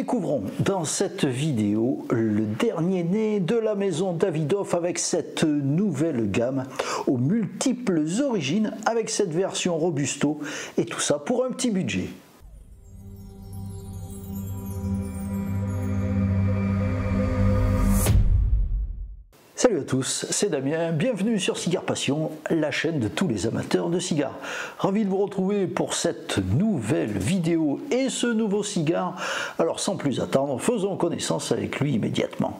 Découvrons dans cette vidéo le dernier né de la maison Davidoff avec cette nouvelle gamme aux multiples origines avec cette version Robusto et tout ça pour un petit budget. Salut à tous, c'est Damien, bienvenue sur Cigars Passion, la chaîne de tous les amateurs de cigares. Ravi de vous retrouver pour cette nouvelle vidéo et ce nouveau cigare. Alors sans plus attendre, faisons connaissance avec lui immédiatement.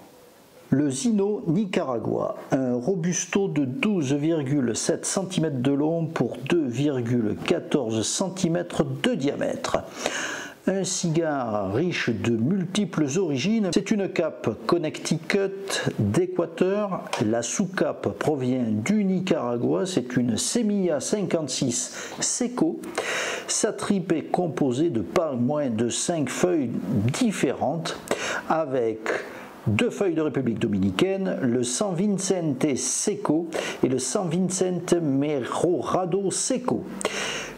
Le Zino Nicaragua, un Robusto de 12,7 cm de long pour 2,14 cm de diamètre. Un cigare riche de multiples origines, c'est une cape Connecticut d'Équateur, la sous-cape provient du Nicaragua, c'est une Semilla 56 Seco, sa tripe est composée de pas moins de 5 feuilles différentes avec 2 feuilles de République Dominicaine, le San Vicente Seco et le San Vicente Mejorado Seco,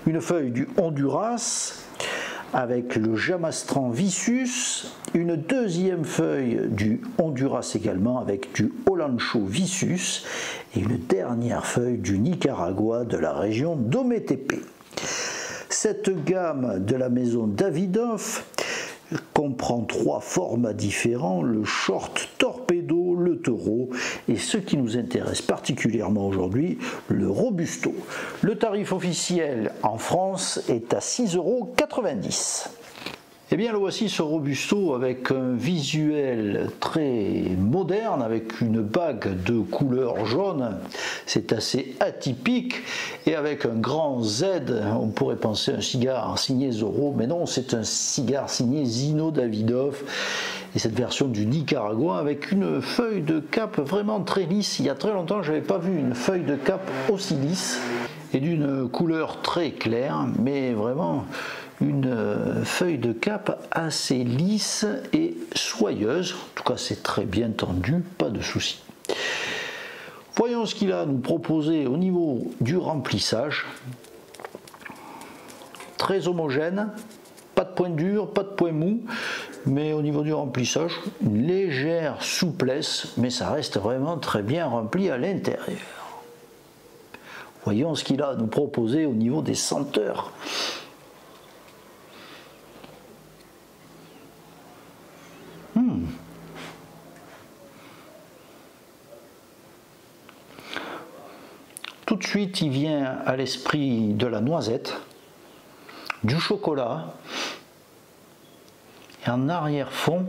une feuille du Honduras, avec le Jamastran Vicious, une deuxième feuille du Honduras également avec du Olancho Vicious et une dernière feuille du Nicaragua de la région d'Ometepe. Cette gamme de la maison Davidoff comprend 3 formats différents, le short torpedo, le taureau et ce qui nous intéresse particulièrement aujourd'hui, le robusto. Le tarif officiel en France est à 6,90 €. Et bien le voici ce robusto avec un visuel très moderne, avec une bague de couleur jaune, c'est assez atypique, et avec un grand Z, on pourrait penser un cigare signé Zorro, mais non, c'est un cigare signé Zino Davidoff, et cette version du Nicaragua avec une feuille de cape vraiment très lisse, il y a très longtemps je n'avais pas vu une feuille de cape aussi lisse, et d'une couleur très claire, mais vraiment une feuille de cape assez lisse et soyeuse, en tout cas c'est très bien tendu, pas de souci. Voyons ce qu'il a à nous proposer au niveau du remplissage. Très homogène, pas de point dur, pas de point mou, mais au niveau du remplissage, une légère souplesse, mais ça reste vraiment très bien rempli à l'intérieur. Voyons ce qu'il a à nous proposer au niveau des senteurs. Tout de suite, il vient à l'esprit de la noisette, du chocolat, et en arrière-fond,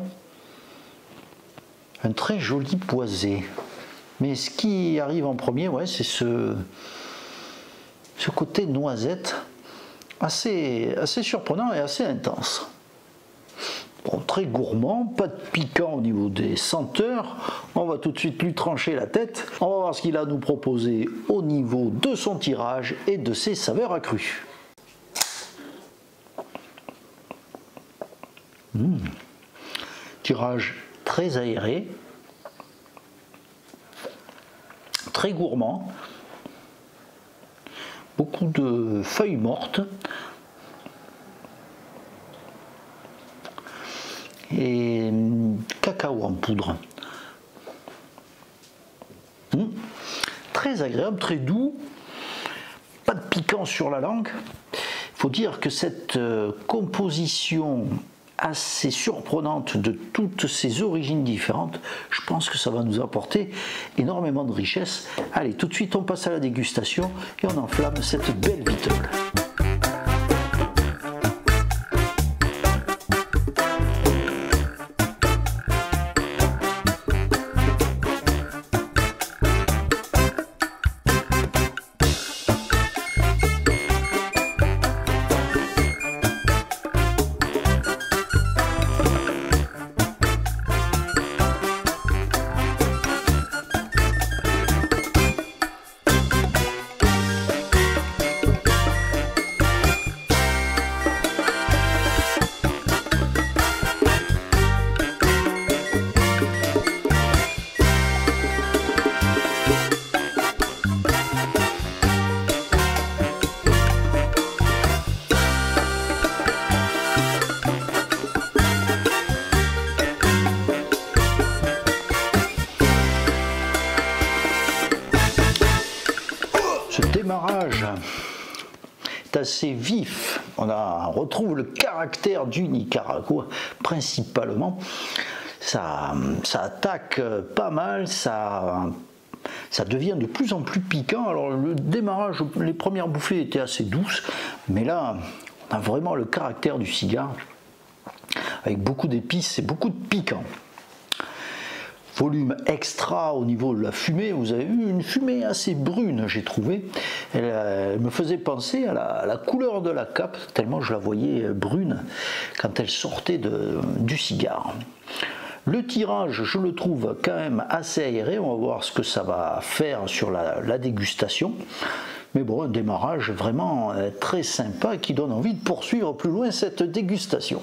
un très joli boisé. Mais ce qui arrive en premier, ouais, c'est ce côté noisette, assez surprenant et assez intense. Bon, très gourmand, pas de piquant au niveau des senteurs, on va tout de suite lui trancher la tête, on va voir ce qu'il a à nous proposer au niveau de son tirage et de ses saveurs accrues. Tirage très aéré, très gourmand, beaucoup de feuilles mortes, et cacao en poudre. Très agréable, très doux, pas de piquant sur la langue. Il faut dire que cette composition assez surprenante de toutes ces origines différentes, je pense que ça va nous apporter énormément de richesse. Allez, tout de suite on passe à la dégustation et on enflamme cette belle vitole. c'est assez vif. On retrouve le caractère du Nicaragua principalement. Ça attaque pas mal, ça devient de plus en plus piquant. Alors le démarrage, les premières bouffées étaient assez douces, mais là on a vraiment le caractère du cigare avec beaucoup d'épices et beaucoup de piquant. Volume extra au niveau de la fumée, vous avez eu une fumée assez brune, j'ai trouvé. Elle me faisait penser à la couleur de la cape, tellement je la voyais brune quand elle sortait du cigare. Le tirage, je le trouve quand même assez aéré, on va voir ce que ça va faire sur la dégustation. Mais bon, un démarrage vraiment très sympa qui donne envie de poursuivre plus loin cette dégustation.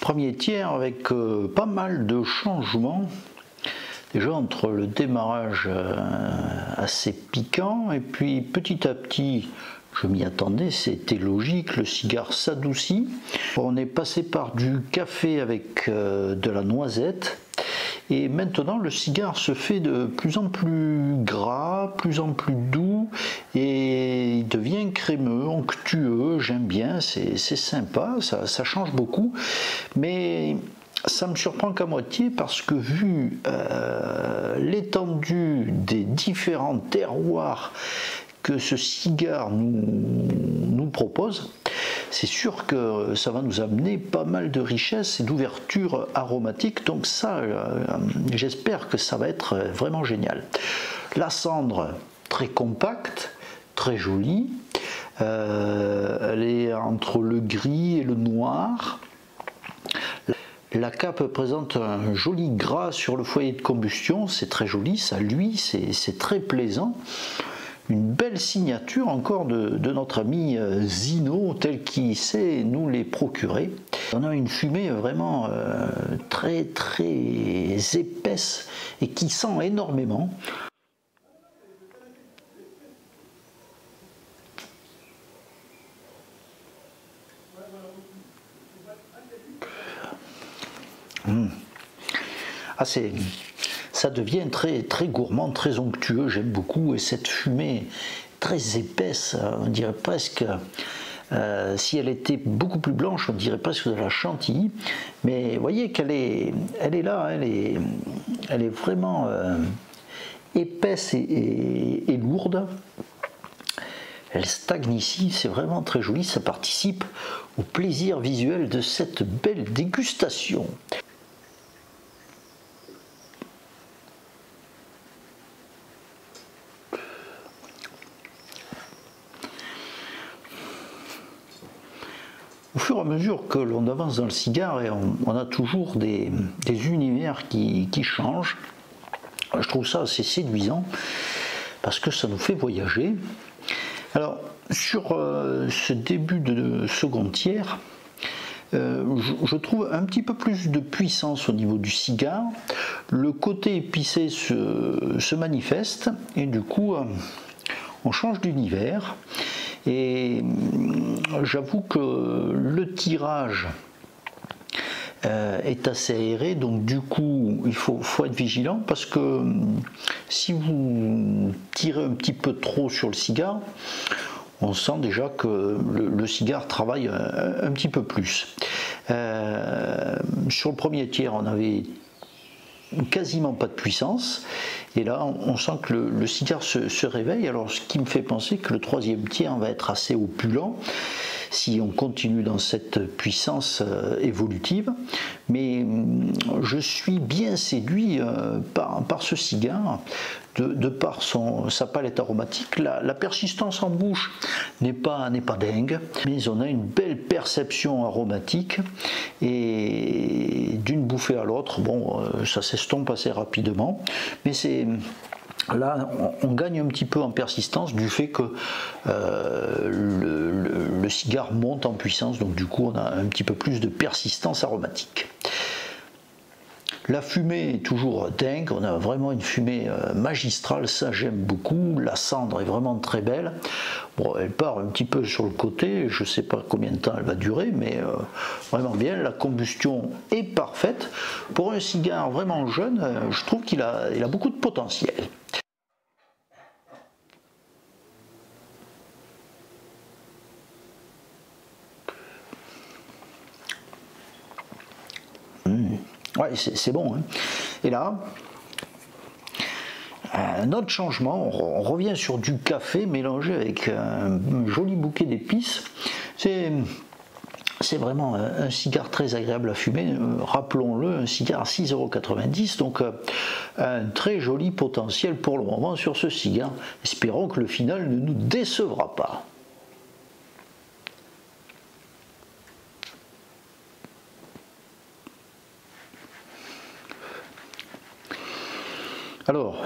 Premier tiers avec pas mal de changements, déjà entre le démarrage assez piquant et puis petit à petit, je m'y attendais, c'était logique, le cigare s'adoucit. On est passé par du café avec de la noisette et maintenant le cigare se fait de plus en plus gras, plus en plus doux et il devient crémeux, onctueux, j'aime bien, c'est sympa, ça change beaucoup, mais ça me surprend qu'à moitié parce que vu l'étendue des différents terroirs que ce cigare nous propose, c'est sûr que ça va nous amener pas mal de richesse et d'ouverture aromatique, donc ça, j'espère que ça va être vraiment génial. La cendre, très compacte, très jolie, elle est entre le gris et le noir. La cape présente un joli gras sur le foyer de combustion, c'est très joli, ça luit, c'est très plaisant. Une belle signature encore de notre ami Zino, tel qu'il sait nous les procurer. On a une fumée vraiment très très épaisse et qui sent énormément. Ah, ça devient très, très gourmand, très onctueux, j'aime beaucoup, et cette fumée très épaisse, on dirait presque, si elle était beaucoup plus blanche, on dirait presque de la chantilly, mais vous voyez qu'elle est, là, elle est vraiment épaisse et lourde, elle stagne ici, c'est vraiment très joli, ça participe au plaisir visuel de cette belle dégustation. Au fur et à mesure que l'on avance dans le cigare, et on a toujours des univers qui changent. Je trouve ça assez séduisant parce que ça nous fait voyager. Alors, sur ce début de second tiers, je trouve un petit peu plus de puissance au niveau du cigare. Le côté épicé se manifeste et du coup, on change d'univers. Et j'avoue que le tirage est assez aéré, donc du coup il faut être vigilant parce que si vous tirez un petit peu trop sur le cigare, on sent déjà que le cigare travaille un petit peu plus. Sur le premier tiers, on avait quasiment pas de puissance et là on sent que le cigare se réveille, alors ce qui me fait penser que le troisième tiers va être assez opulent si on continue dans cette puissance évolutive, mais je suis bien séduit par ce cigare de par sa palette aromatique. La persistance en bouche n'est pas dingue, mais on a une belle perception aromatique et d'une bouffée à l'autre, bon, ça s'estompe assez rapidement, mais c'est... Là, on gagne un petit peu en persistance du fait que le cigare monte en puissance, donc du coup on a un petit peu plus de persistance aromatique. La fumée est toujours dingue, on a vraiment une fumée magistrale, ça j'aime beaucoup, la cendre est vraiment très belle. Bon, elle part un petit peu sur le côté, je ne sais pas combien de temps elle va durer, mais vraiment bien, la combustion est parfaite. Pour un cigare vraiment jeune, je trouve qu'il a beaucoup de potentiel. Ouais, c'est bon, hein. Et là, un autre changement, on revient sur du café mélangé avec un joli bouquet d'épices. C'est vraiment un cigare très agréable à fumer, rappelons-le, un cigare à 6,90 €, donc un très joli potentiel pour le moment sur ce cigare. Espérons que le final ne nous décevra pas. Alors,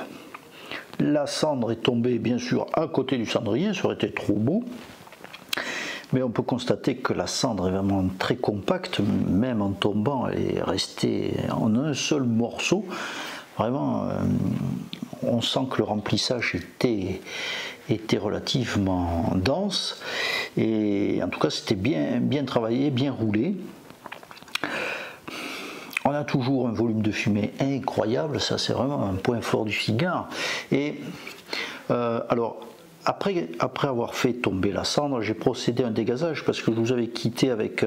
la cendre est tombée bien sûr à côté du cendrier, ça aurait été trop beau, mais on peut constater que la cendre est vraiment très compacte, même en tombant, elle est restée en un seul morceau. Vraiment, on sent que le remplissage était relativement dense, et en tout cas c'était bien travaillé, bien roulé. On a toujours un volume de fumée incroyable, ça c'est vraiment un point fort du cigare. Et alors, après avoir fait tomber la cendre, j'ai procédé à un dégazage parce que je vous avais quitté avec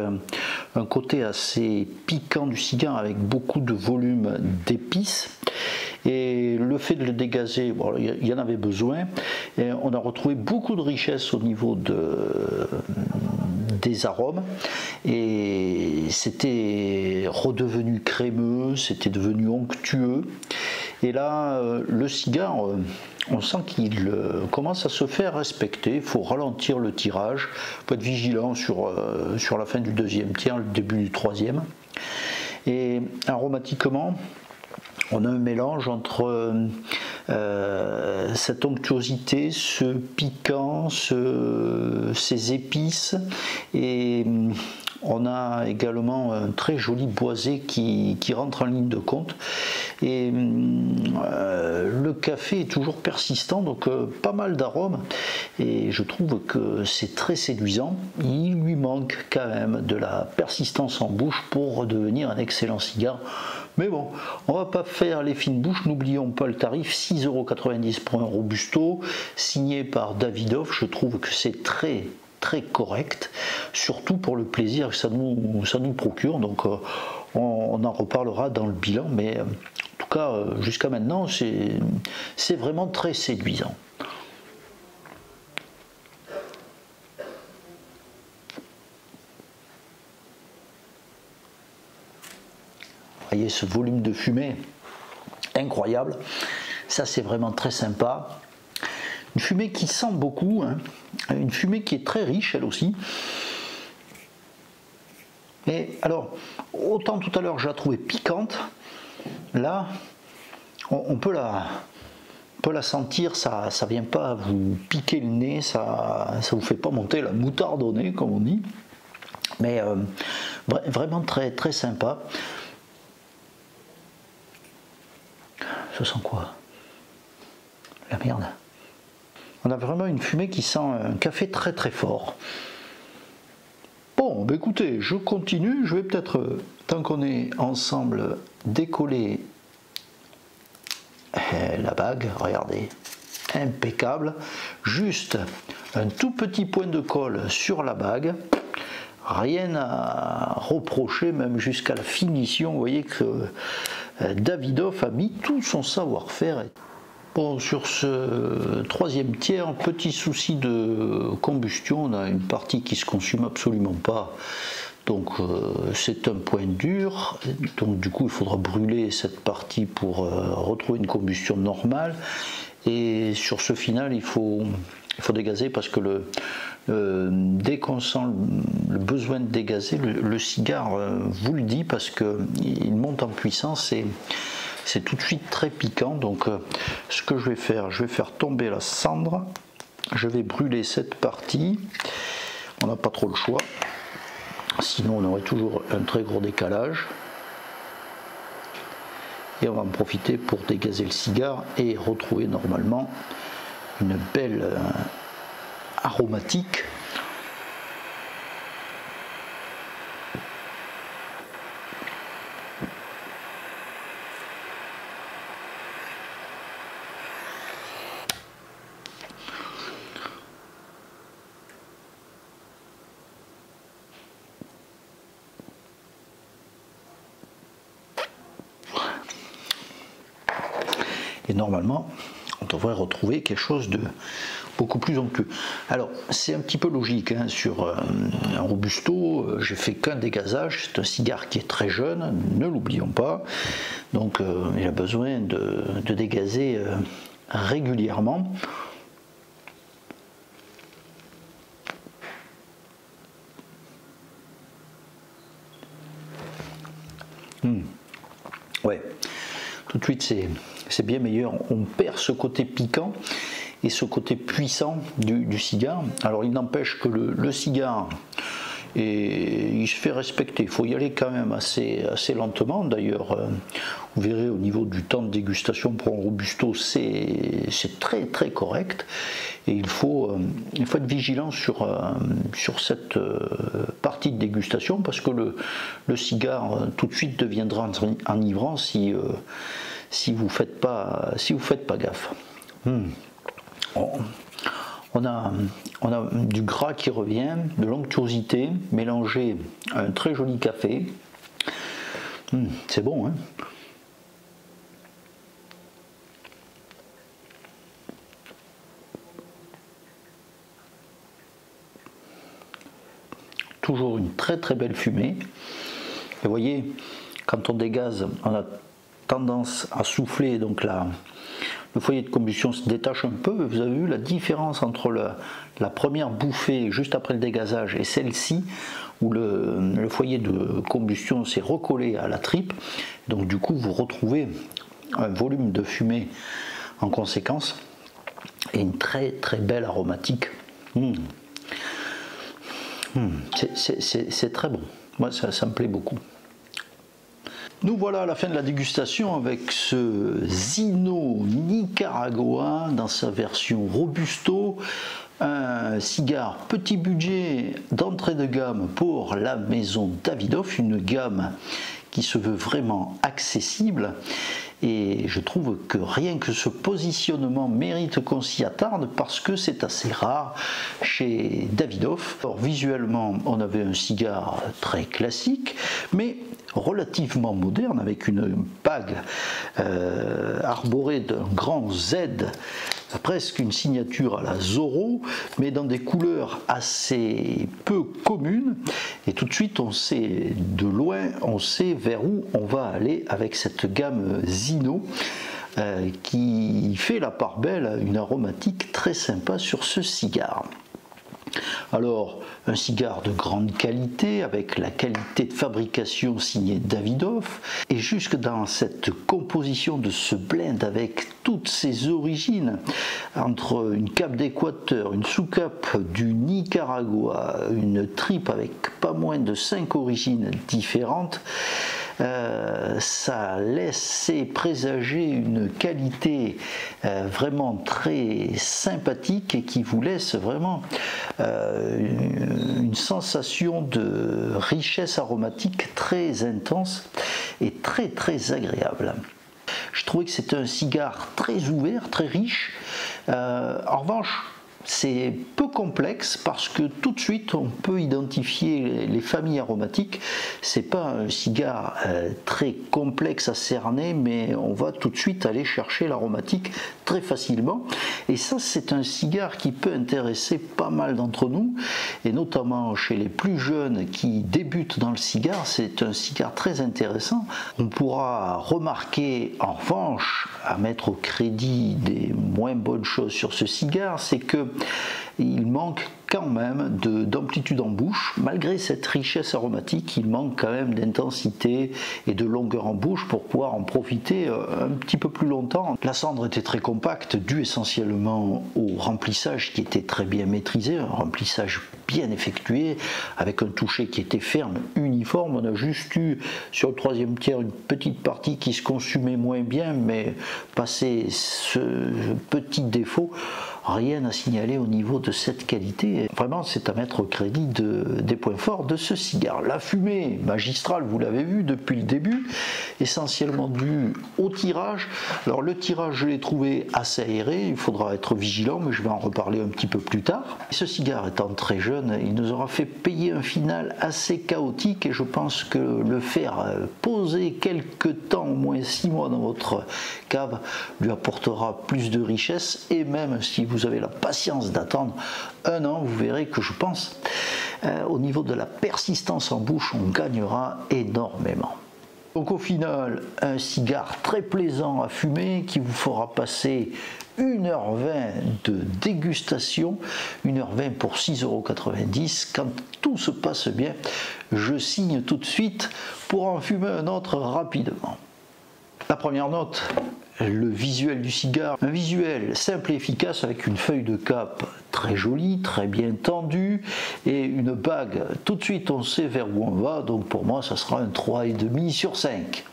un côté assez piquant du cigare avec beaucoup de volume d'épices. Et le fait de le dégazer, bon, il y en avait besoin. Et on a retrouvé beaucoup de richesse au niveau des arômes. Et c'était redevenu crémeux, c'était devenu onctueux. Et là, le cigare, on sent qu'il commence à se faire respecter. Il faut ralentir le tirage, il faut être vigilant sur la fin du deuxième tiers, le début du troisième. Et aromatiquement, on a un mélange entre cette onctuosité, ce piquant, ces épices, et on a également un très joli boisé qui rentre en ligne de compte. Et le café est toujours persistant, donc pas mal d'arômes, et je trouve que c'est très séduisant. Il lui manque quand même de la persistance en bouche pour redevenir un excellent cigare. Mais bon, on va pas faire les fines bouches, n'oublions pas le tarif, 6,90 € pour un Robusto, signé par Davidoff. Je trouve que c'est très correct, surtout pour le plaisir que ça nous procure. Donc on en reparlera dans le bilan, mais en tout cas jusqu'à maintenant c'est vraiment très séduisant. Voyez ce volume de fumée incroyable, ça c'est vraiment très sympa. Une fumée qui sent beaucoup, hein. Une fumée qui est très riche elle aussi. Et alors, autant tout à l'heure je la trouvais piquante, là on peut la sentir, ça vient pas vous piquer le nez, ça vous fait pas monter la moutarde au nez comme on dit, mais vraiment très sympa. Ça sent quoi? La merde. On a vraiment une fumée qui sent un café très fort. Bon, bah écoutez, je continue. Je vais peut-être, tant qu'on est ensemble, décoller la bague. Regardez, impeccable. Juste un tout petit point de colle sur la bague. Rien à reprocher, même jusqu'à la finition. Vous voyez que Davidoff a mis tout son savoir-faire. Bon, sur ce troisième tiers, petit souci de combustion, on a une partie qui se consume absolument pas, donc c'est un point dur, donc du coup il faudra brûler cette partie pour retrouver une combustion normale. Et sur ce final, il faut dégazer parce que dès qu'on sent le besoin de dégazer, le cigare vous le dit parce qu'il monte en puissance et c'est tout de suite très piquant. Donc ce que je vais faire tomber la cendre, je vais brûler cette partie, on n'a pas trop le choix, sinon on aurait toujours un très gros décalage. et on va en profiter pour dégazer le cigare et retrouver normalement une belle aromatique. Et normalement, on devrait retrouver quelque chose de beaucoup plus onctueux. Alors, c'est un petit peu logique, hein, sur un Robusto, j'ai fait qu'un dégazage, c'est un cigare qui est très jeune, ne l'oublions pas, donc il a besoin de dégazer régulièrement. Ouais, tout de suite, c'est bien meilleur, on perd ce côté piquant et ce côté puissant du cigare. Alors il n'empêche que le cigare, et il se fait respecter, il faut y aller quand même assez lentement. D'ailleurs vous verrez au niveau du temps de dégustation pour un Robusto, c'est très correct, et il faut être vigilant sur cette partie de dégustation, parce que le cigare tout de suite deviendra enivrant si vous faites pas gaffe. On a du gras qui revient, de l'onctuosité mélangée à un très joli café. C'est bon, hein? Toujours une très belle fumée. Et vous voyez, quand on dégaze, on a tendance à souffler, donc là le foyer de combustion se détache un peu. Vous avez vu la différence entre la première bouffée juste après le dégazage et celle-ci, où le foyer de combustion s'est recollé à la tripe, donc du coup vous retrouvez un volume de fumée en conséquence et une très belle aromatique. C'est très bon, moi ça me plaît beaucoup. Nous voilà à la fin de la dégustation avec ce Zino Nicaragua dans sa version Robusto, un cigare petit budget d'entrée de gamme pour la maison Davidoff, une gamme qui se veut vraiment accessible, et je trouve que rien que ce positionnement mérite qu'on s'y attarde, parce que c'est assez rare chez Davidoff. Alors, visuellement on avait un cigare très classique mais relativement moderne, avec une bague arborée d'un grand Z, presque une signature à la Zorro, mais dans des couleurs assez peu communes, et tout de suite on sait de loin, on sait vers où on va aller avec cette gamme Zino, qui fait la part belle à une aromatique très sympa sur ce cigare. Alors, un cigare de grande qualité, avec la qualité de fabrication signée Davidoff, et jusque dans cette composition de ce blend avec toutes ses origines, entre une cape d'Équateur, une sous-cape du Nicaragua, une tripe avec pas moins de 5 origines différentes, ça laissait présager une qualité vraiment très sympathique, et qui vous laisse vraiment une sensation de richesse aromatique très intense et très agréable. Je trouvais que c'était un cigare très ouvert, très riche. En revanche, c'est peu complexe, parce que tout de suite on peut identifier les familles aromatiques. C'est pas un cigare très complexe à cerner, mais on va tout de suite aller chercher l'aromatique très facilement, et ça c'est un cigare qui peut intéresser pas mal d'entre nous, et notamment chez les plus jeunes qui débutent dans le cigare. C'est un cigare très intéressant. On pourra remarquer en revanche, à mettre au crédit des moins bonnes choses sur ce cigare, c'est que il manque quand même d'amplitude en bouche. Malgré cette richesse aromatique, il manque quand même d'intensité et de longueur en bouche pour pouvoir en profiter un petit peu plus longtemps. La cendre était très compacte, due essentiellement au remplissage qui était très bien maîtrisé, un remplissage bien effectué, avec un toucher qui était ferme, uniforme. On a juste eu sur le troisième tiers une petite partie qui se consumait moins bien, mais passé ce petit défaut, rien à signaler au niveau de cette qualité. Vraiment, c'est à mettre au crédit des points forts de ce cigare. La fumée magistrale, vous l'avez vu depuis le début, essentiellement due au tirage. Alors le tirage, je l'ai trouvé assez aéré, il faudra être vigilant, mais je vais en reparler un petit peu plus tard. Ce cigare étant très jeune, il nous aura fait payer un final assez chaotique, et je pense que le faire poser quelques temps, au moins 6 mois dans votre cave, lui apportera plus de richesse, et même si vous avez la patience d'attendre 1 an, vous verrez que je pense au niveau de la persistance en bouche, on gagnera énormément. Donc au final, un cigare très plaisant à fumer qui vous fera passer 1h20 de dégustation, 1h20 pour 6,90 €. Quand tout se passe bien, je signe tout de suite pour en fumer un autre rapidement. La première note, le visuel du cigare, un visuel simple et efficace avec une feuille de cap très jolie, très bien tendue et une bague. Tout de suite on sait vers où on va, donc pour moi ça sera un 3,5 sur 5.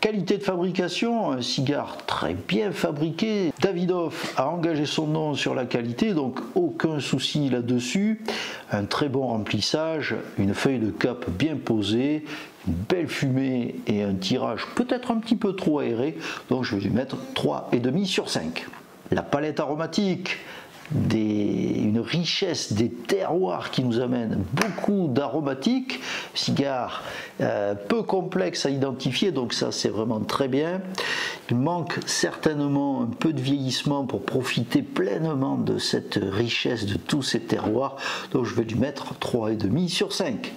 Qualité de fabrication, un cigare très bien fabriqué. Davidoff a engagé son nom sur la qualité, donc aucun souci là-dessus. Un très bon remplissage, une feuille de cap bien posée, une belle fumée et un tirage peut-être un petit peu trop aéré, donc je vais lui mettre 3,5 sur 5. La palette aromatique, une richesse des terroirs qui nous amène beaucoup d'aromatiques. Cigare peu complexe à identifier, donc ça c'est vraiment très bien. Il manque certainement un peu de vieillissement pour profiter pleinement de cette richesse de tous ces terroirs, donc je vais lui mettre 3,5 sur 5.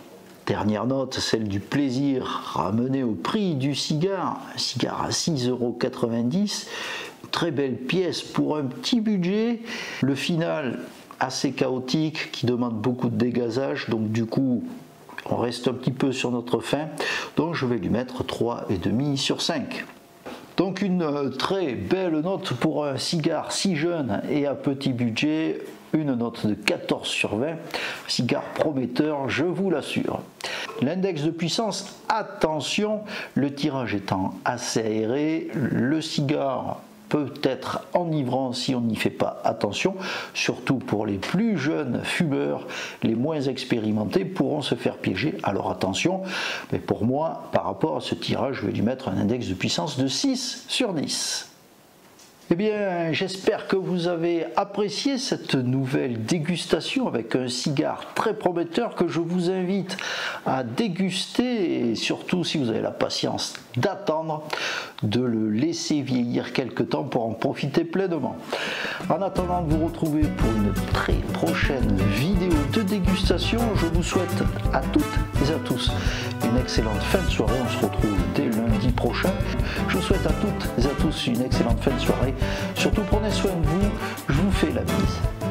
Dernière note, celle du plaisir ramené au prix du cigare, un cigare à 6,90 €. Très belle pièce pour un petit budget. Le final assez chaotique qui demande beaucoup de dégazage, donc du coup on reste un petit peu sur notre faim, donc je vais lui mettre 3,5 sur 5. Donc une très belle note pour un cigare si jeune et à petit budget, une note de 14 sur 20, cigare prometteur, je vous l'assure. L'index de puissance, attention, le tirage étant assez aéré, le cigare peut être enivrant si on n'y fait pas attention, surtout pour les plus jeunes fumeurs, les moins expérimentés pourront se faire piéger, alors attention, mais pour moi, par rapport à ce tirage, je vais lui mettre un index de puissance de 6 sur 10. Eh bien, j'espère que vous avez apprécié cette nouvelle dégustation avec un cigare très prometteur que je vous invite à déguster, et surtout si vous avez la patience d'attendre, de le laisser vieillir quelques temps pour en profiter pleinement. En attendant de vous retrouver pour une très prochaine vidéo de dégustation, je vous souhaite à toutes et à tous une excellente fin de soirée. On se retrouve dès lundi prochain. Je vous souhaite à toutes et à tous une excellente fin de soirée. Surtout prenez soin de vous, je vous fais la bise.